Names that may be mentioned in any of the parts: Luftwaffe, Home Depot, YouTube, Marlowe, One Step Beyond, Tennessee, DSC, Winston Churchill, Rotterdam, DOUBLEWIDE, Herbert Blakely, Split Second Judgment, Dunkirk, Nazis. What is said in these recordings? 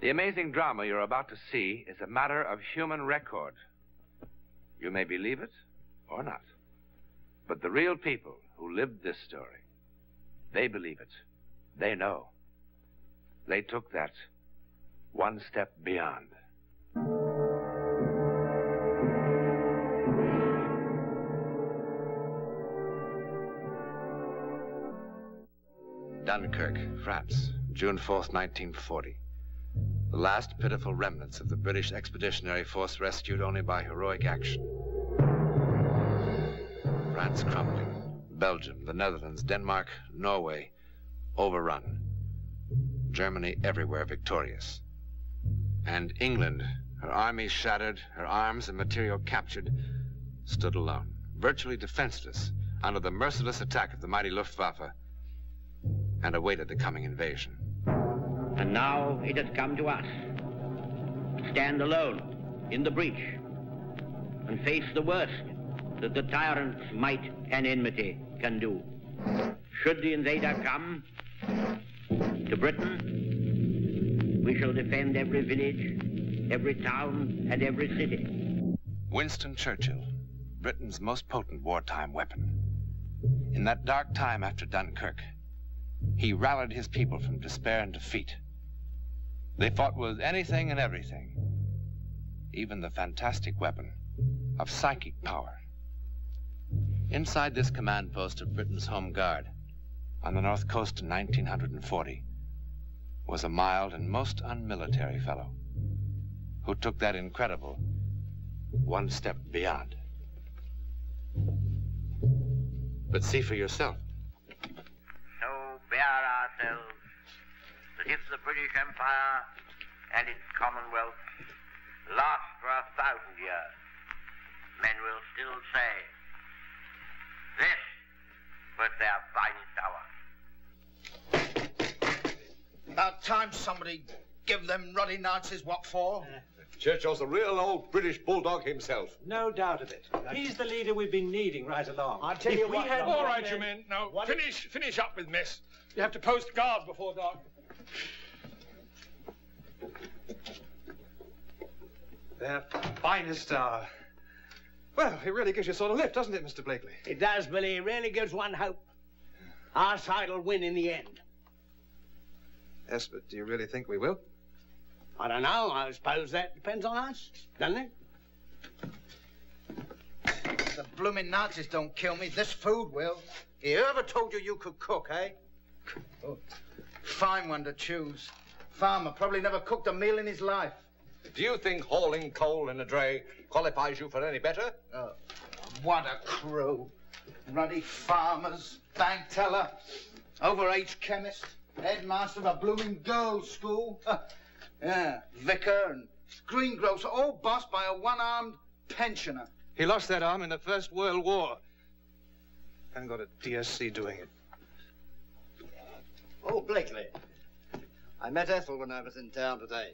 The amazing drama you're about to see is a matter of human record. You may believe it or not, but the real people who lived this story, they believe it. They know. They took that one step beyond. Dunkirk, France, June 4th, 1940. The last pitiful remnants of the British Expeditionary Force rescued only by heroic action. France crumbling, Belgium, the Netherlands, Denmark, Norway, overrun. Germany everywhere victorious. And England, her army shattered, her arms and material captured, stood alone, virtually defenseless, under the merciless attack of the mighty Luftwaffe, and awaited the coming invasion. And now it had come to us to stand alone in the breach and face the worst that the tyrant's might and enmity can do. Should the invader come to Britain, we shall defend every village, every town, and every city. Winston Churchill, Britain's most potent wartime weapon. In that dark time after Dunkirk, he rallied his people from despair and defeat. They fought with anything and everything, even the fantastic weapon of psychic power. Inside this command post of Britain's home guard, on the north coast in 1940, was a mild and most unmilitary fellow who took that incredible one step beyond. But see for yourself. Bear ourselves that if the British Empire and its Commonwealth last for 1,000 years, men will still say, this was their finest hour. About time somebody give them ruddy Nazis what for. Churchill's a real old British bulldog himself. No doubt of it. He's the leader we've been needing right along. I'll tell you what... All right, you men. Now, finish up with mess. You have to post guard before dark. Their finest hour. Well, it really gives you a sort of lift, doesn't it, Mr. Blakely? It does, Billy. It really gives one hope. Our side will win in the end. Yes, but do you really think we will? I don't know. I suppose that depends on us, doesn't it? If the blooming Nazis don't kill me, this food will. Whoever told you you could cook, eh? Oh. Fine one to choose. Farmer probably never cooked a meal in his life. Do you think hauling coal in a dray qualifies you for any better? Oh, what a crew. Ruddy farmers, bank teller, overage chemist, headmaster of a blooming girls' school. Yeah, vicar and greengrocer, all bossed by a one-armed pensioner. He lost that arm in the First World War. And got a DSC doing it. Oh, Blakely. I met Ethel when I was in town today.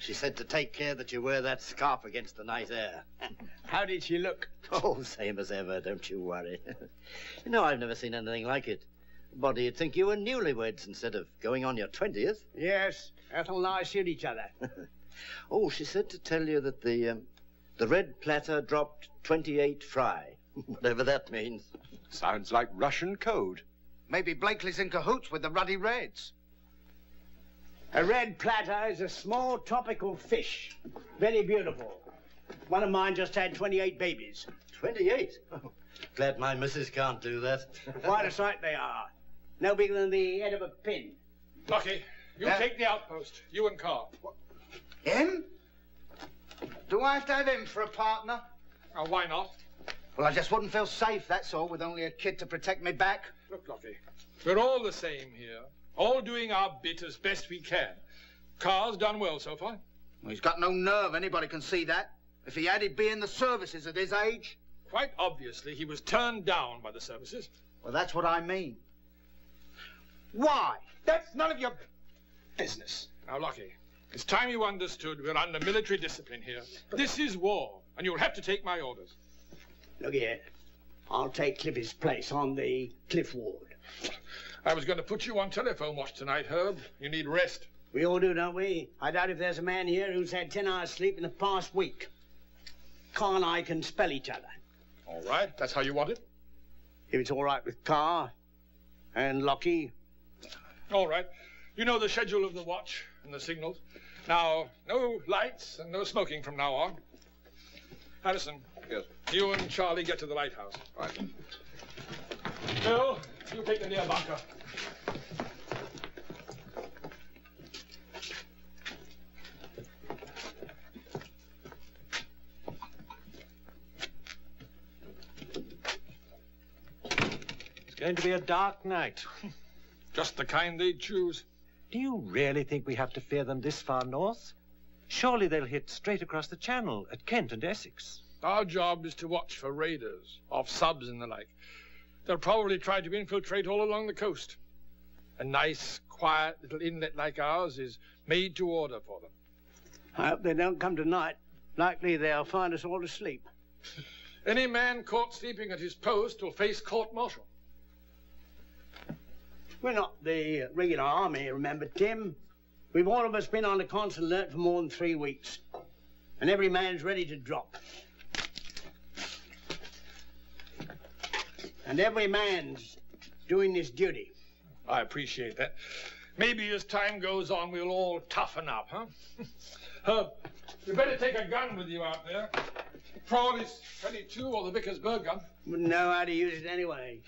She said to take care that you wear that scarf against the night air. How did she look? Oh, same as ever, don't you worry. You know, I've never seen anything like it. Body, you'd think you were newlyweds instead of going on your 20th. Yes, Ethel and I shoot each other. Oh, she said to tell you that the red platter dropped 28 fry, whatever that means. Sounds like Russian code. Maybe Blakely's in cahoots with the ruddy reds. A red platter is a small tropical fish, very beautiful. One of mine just had 28 babies. 28? Oh, glad my missus can't do that. Quite a sight they are. No bigger than the head of a pin. Lucky, you take the outpost, you and Carl. What? Him? Do I have to have him for a partner? Oh, why not? Well, I just wouldn't feel safe, that's all, with only a kid to protect me back. Look, Lucky, we're all the same here, all doing our bit as best we can. Carl's done well so far. Well, he's got no nerve, anybody can see that. If he had, he'd be in the services at his age. Quite obviously, he was turned down by the services. Well, that's what I mean. Why? That's none of your business. Now, Lucky, it's time you understood we're under military discipline here. But this is war, and you'll have to take my orders. Look here. I'll take Cliffy's place on the cliff ward. I was going to put you on telephone watch tonight, Herb. You need rest. We all do, don't we? I doubt if there's a man here who's had 10 hours sleep in the past week. Carr and I can spell each other. All right, that's how you want it? If it's all right with Carr and Lockie. All right. You know the schedule of the watch and the signals. Now, no lights and no smoking from now on. Harrison. Yes. You and Charlie get to the lighthouse. Right. Bill, you take the near bunker. It's going to be a dark night. Just the kind they choose. Do you really think we have to fear them this far north? Surely they'll hit straight across the channel at Kent and Essex. Our job is to watch for raiders, off subs and the like. They'll probably try to infiltrate all along the coast. A nice, quiet little inlet like ours is made to order for them. I hope they don't come tonight. Likely they'll find us all asleep. Any man caught sleeping at his post will face court-martial. We're not the regular army, remember, Tim? We've all of us been on a constant alert for more than 3 weeks. And every man's ready to drop. And every man's doing his duty. I appreciate that. Maybe as time goes on, we'll all toughen up, huh? Herb, you better take a gun with you out there. Probably .22 or the Vickersburg gun. Wouldn't know how to use it anyway.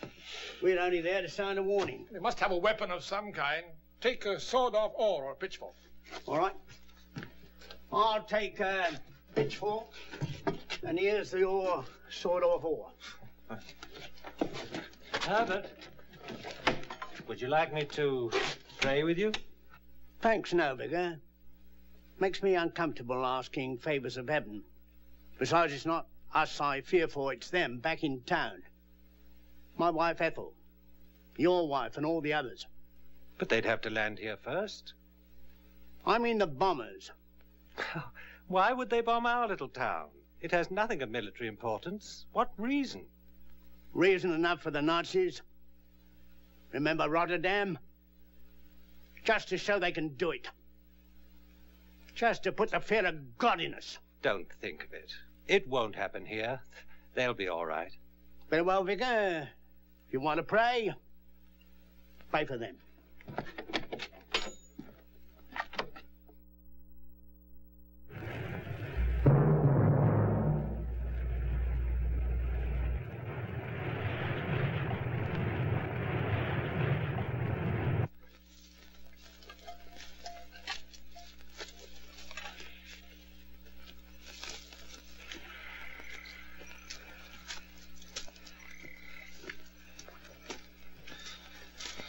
We're only there to sound a warning. They must have a weapon of some kind. Take a sawed-off oar or a pitchfork. All right. I'll take a pitchfork, and here's the oar, sawed-off oar. Herbert, would you like me to pray with you? Thanks, no, Vicar. Makes me uncomfortable asking favors of heaven. Besides, it's not us I fear for, it's them back in town. My wife, Ethel, your wife, and all the others. But they'd have to land here first. I mean the bombers. Why would they bomb our little town? It has nothing of military importance. What reason? Reason enough for the Nazis. Remember Rotterdam? Just to show they can do it. Just to put the fear of God in us. Don't think of it. It won't happen here. They'll be all right. Very well, Vicar. If you want to pray, pray for them.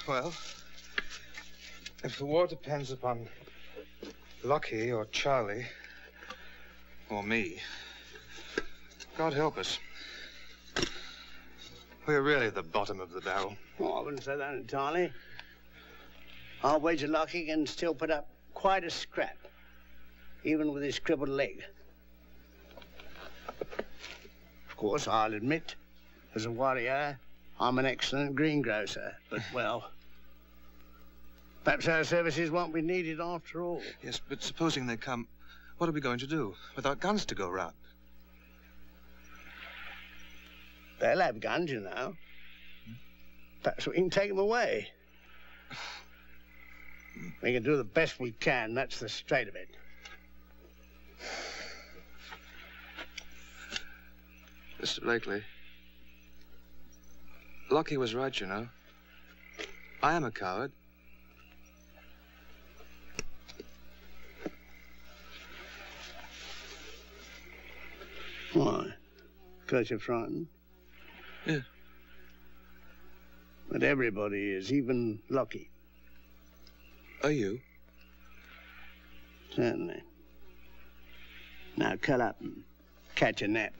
Well, if the war depends upon Lockie or Charlie or me, God help us. We're really at the bottom of the barrel. Oh, I wouldn't say that entirely. I'll wager Lockie can still put up quite a scrap, even with his crippled leg. Of course, I'll admit, as a warrior, I'm an excellent greengrocer, but, well, perhaps our services won't be needed after all. Yes, but supposing they come, what are we going to do without guns to go round? They'll have guns, you know. Perhaps we can take them away. We can do the best we can, that's the straight of it. Mr. Blakely, Lockie was right, you know. I am a coward. Why? Because you're frightened? Yeah. But everybody is, even Lockie. Are you? Certainly. Now, curl up and catch a nap.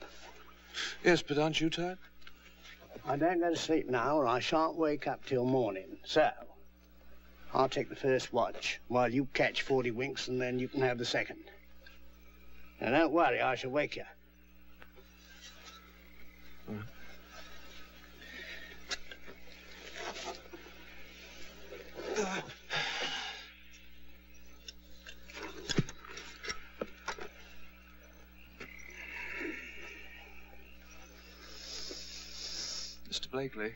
Yes, but aren't you tired? I don't go to sleep now, or I shan't wake up till morning. So, I'll take the first watch while you catch 40 winks, and then you can have the second. Now, don't worry, I shall wake you. Blakely.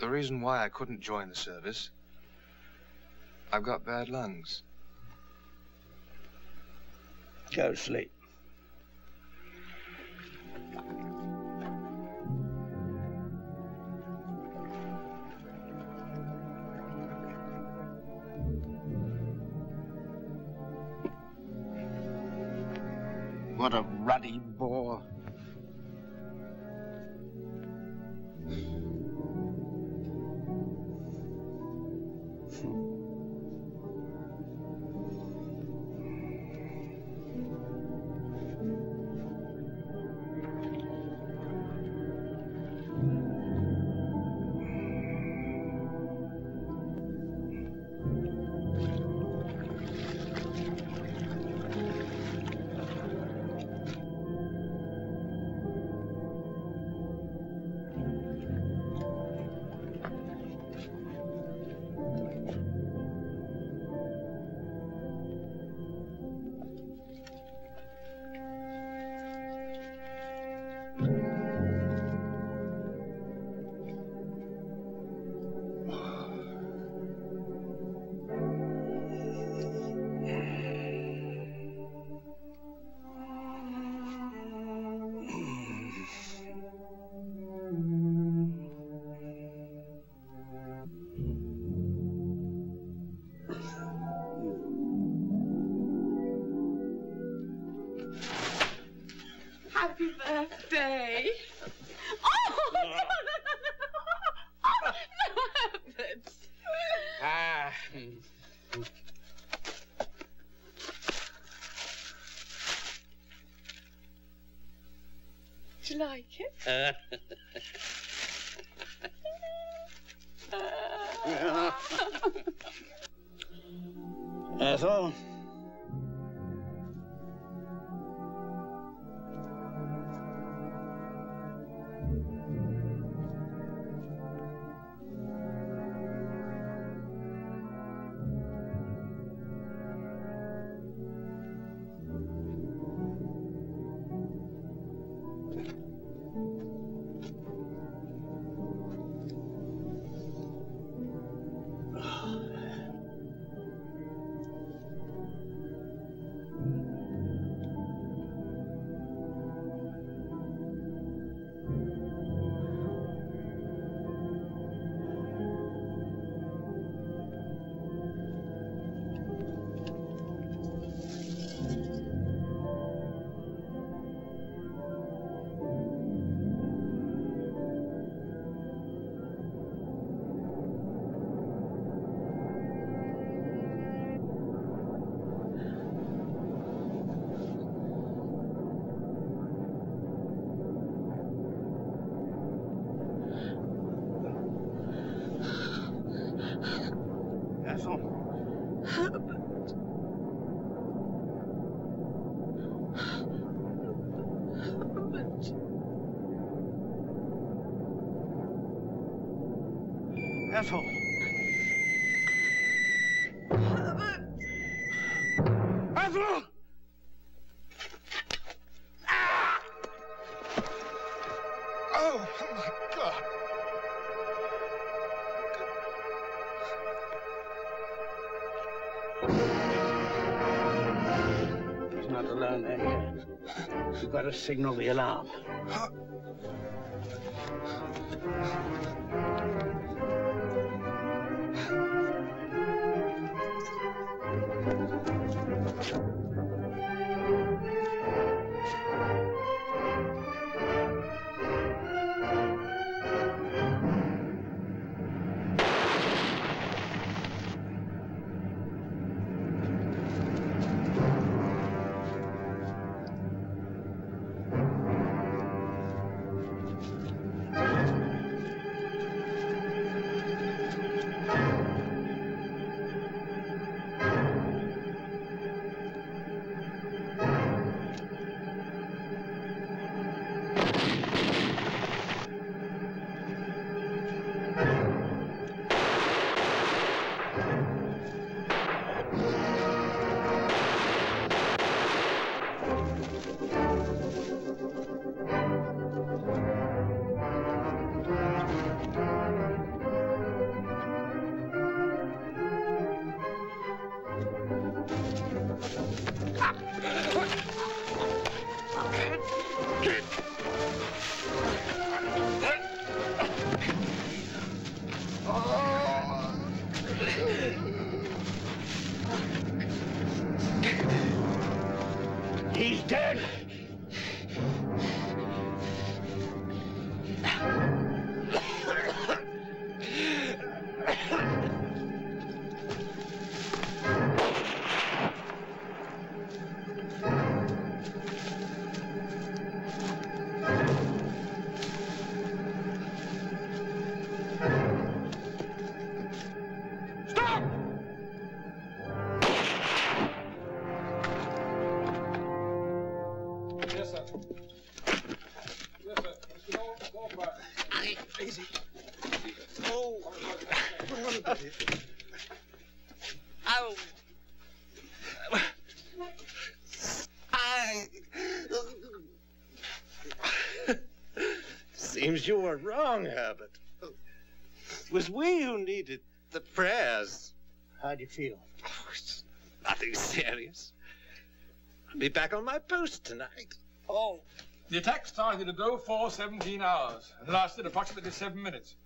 The reason why I couldn't join the service, I've got bad lungs. Go to sleep. What a ruddy boar. Ethel? We've got to signal the alarm. dead. You were wrong, Herbert. It was we who needed the prayers. How do you feel? Oh, it's nothing serious. I'll be back on my post tonight. Oh. The attack started at 4:17 hours and lasted approximately 7 minutes.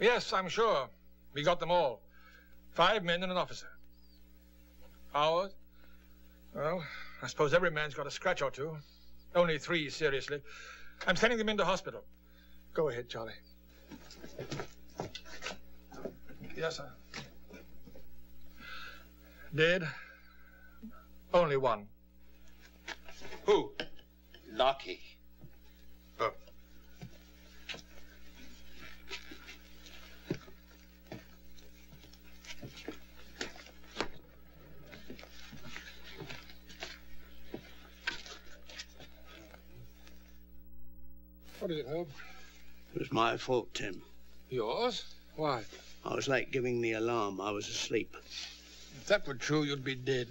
Yes, I'm sure. We got them all. 5 men and an officer. Ours? Well, I suppose every man's got a scratch or two. Only 3, seriously. I'm sending them into hospital. Go ahead, Charlie. Yes, sir. Dead? Only 1. Who? Lucky. Oh. What is it, Herb? It was my fault, Tim. Yours? Why? I was late giving the alarm. I was asleep. If that were true, you'd be dead.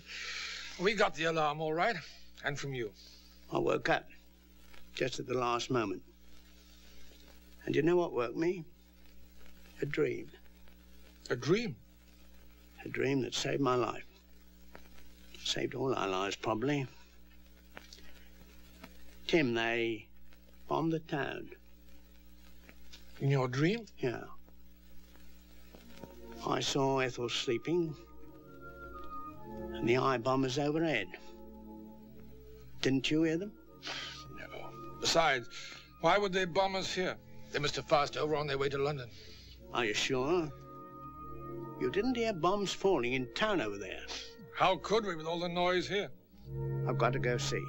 We got the alarm, all right, and from you. I woke up just at the last moment. And you know what woke me? A dream. A dream? A dream that saved my life. Saved all our lives, probably. Tim, they... on the town. In your dream? Yeah. I saw Ethel sleeping and the I-bombers overhead. Didn't you hear them? No. Besides, why would they bomb us here? They must have passed over on their way to London. Are you sure? You didn't hear bombs falling in town over there. How could we with all the noise here? I've got to go see.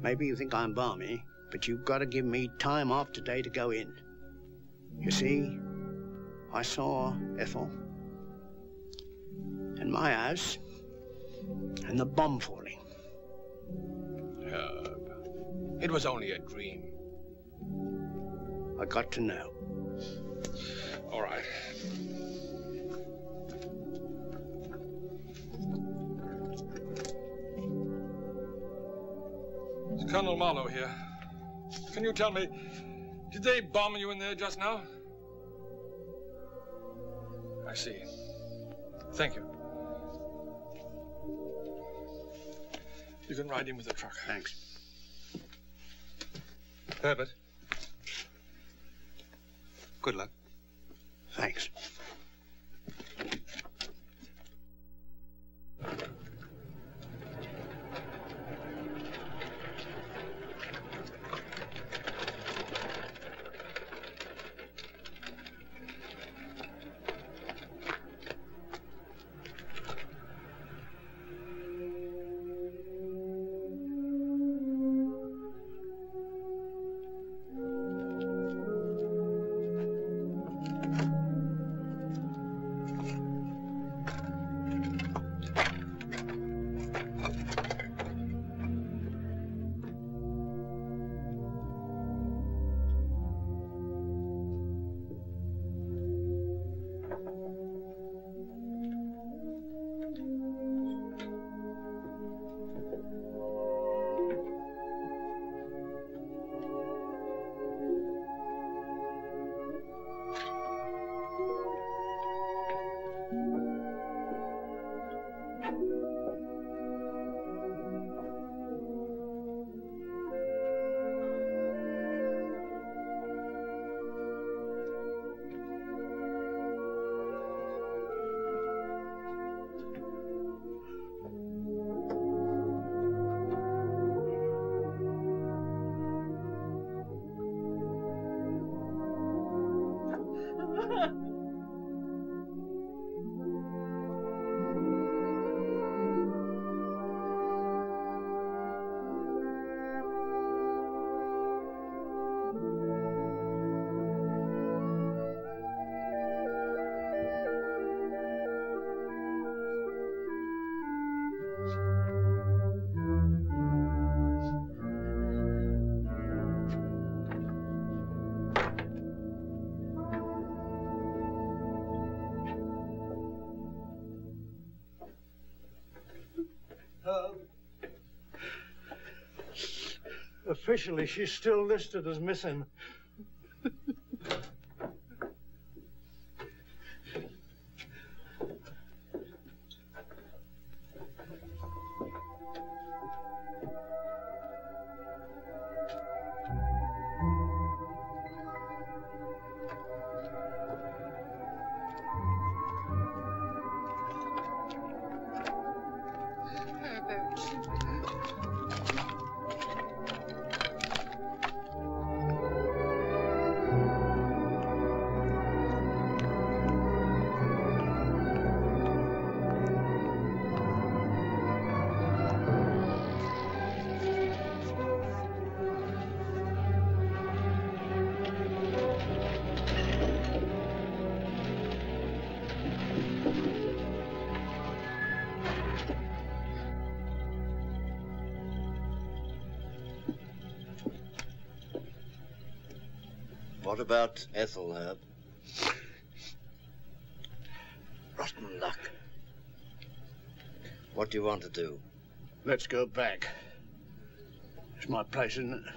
Maybe you think I'm balmy. But you've got to give me time off today to go in. You see, I saw Ethel and my house and the bomb falling. Herb, it was only a dream. I got to know. All right. It's Colonel Marlowe here. Can you tell me, did they bomb you in there just now? I see. Thank you. You can ride in with the truck. Thanks. Herbert. Good luck. Thanks. Officially, she's still listed as missing. What about Ethelherb? Rotten luck. What do you want to do? Let's go back. It's my place, isn't it?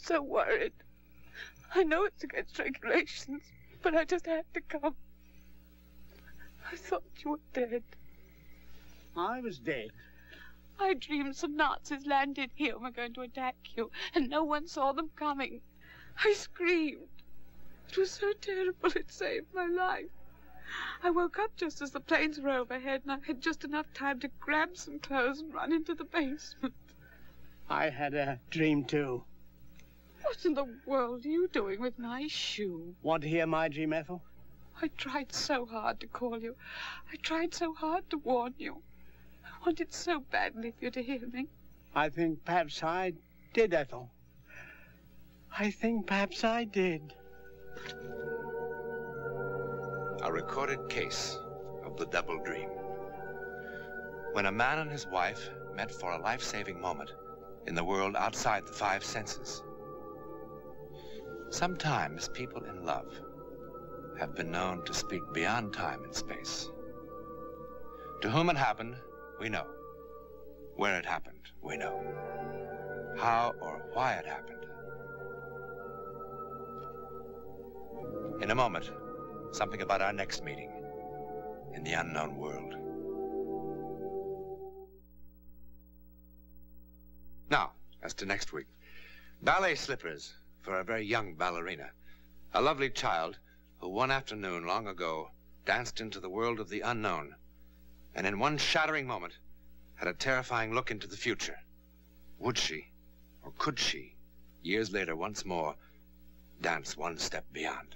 So worried. I know it's against regulations, but I just had to come. I thought you were dead. I was dead. I dreamed some Nazis landed here and were going to attack you, and no one saw them coming. I screamed. It was so terrible, it saved my life. I woke up just as the planes were overhead, and I had just enough time to grab some clothes and run into the basement. I had a dream too. What in the world are you doing with my shoe? Want to hear my dream, Ethel? I tried so hard to call you. I tried so hard to warn you. I wanted so badly for you to hear me. I think perhaps I did, Ethel. I think perhaps I did. A recorded case of the double dream. When a man and his wife met for a life-saving moment in the world outside the five senses. Sometimes people in love have been known to speak beyond time and space. To whom it happened, we know. Where it happened, we know. How or why it happened. In a moment, something about our next meeting in the unknown world. Now, as to next week. Ballet slippers. For a very young ballerina, a lovely child who one afternoon long ago danced into the world of the unknown and in one shattering moment had a terrifying look into the future. Would she, or could she, years later once more, dance one step beyond?